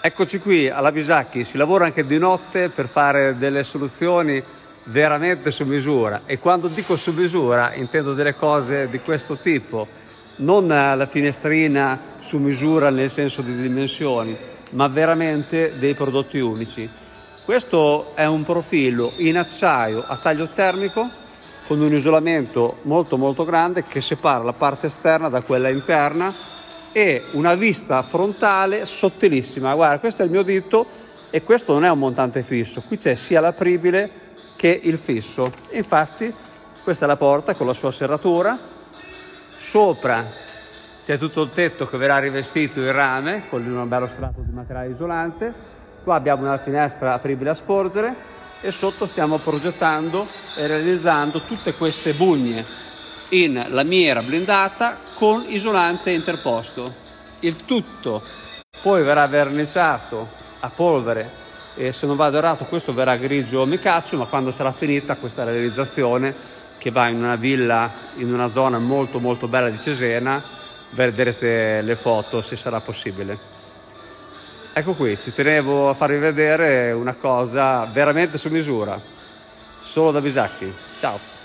Eccoci qui alla Bisacchi, si lavora anche di notte per fare delle soluzioni veramente su misura, e quando dico su misura intendo delle cose di questo tipo, non la finestrina su misura nel senso di dimensioni, ma veramente dei prodotti unici. Questo è un profilo in acciaio a taglio termico con un isolamento molto grande che separa la parte esterna da quella interna, e una vista frontale sottilissima. Guarda, questo è il mio dito e questo non è un montante fisso, qui c'è sia l'apribile che il fisso. Infatti questa è la porta con la sua serratura, sopra c'è tutto il tetto che verrà rivestito in rame con un bello strato di materiale isolante, qua abbiamo una finestra apribile a sporgere e sotto stiamo progettando e realizzando tutte queste bugne in lamiera blindata con isolante interposto. Il tutto poi verrà verniciato a polvere e, se non vado errato, questo verrà grigio micaccio, ma quando sarà finita questa realizzazione, che va in una villa in una zona molto bella di Cesena, vedrete le foto se sarà possibile. Ecco qui, ci tenevo a farvi vedere una cosa veramente su misura, solo da Bisacchi. Ciao!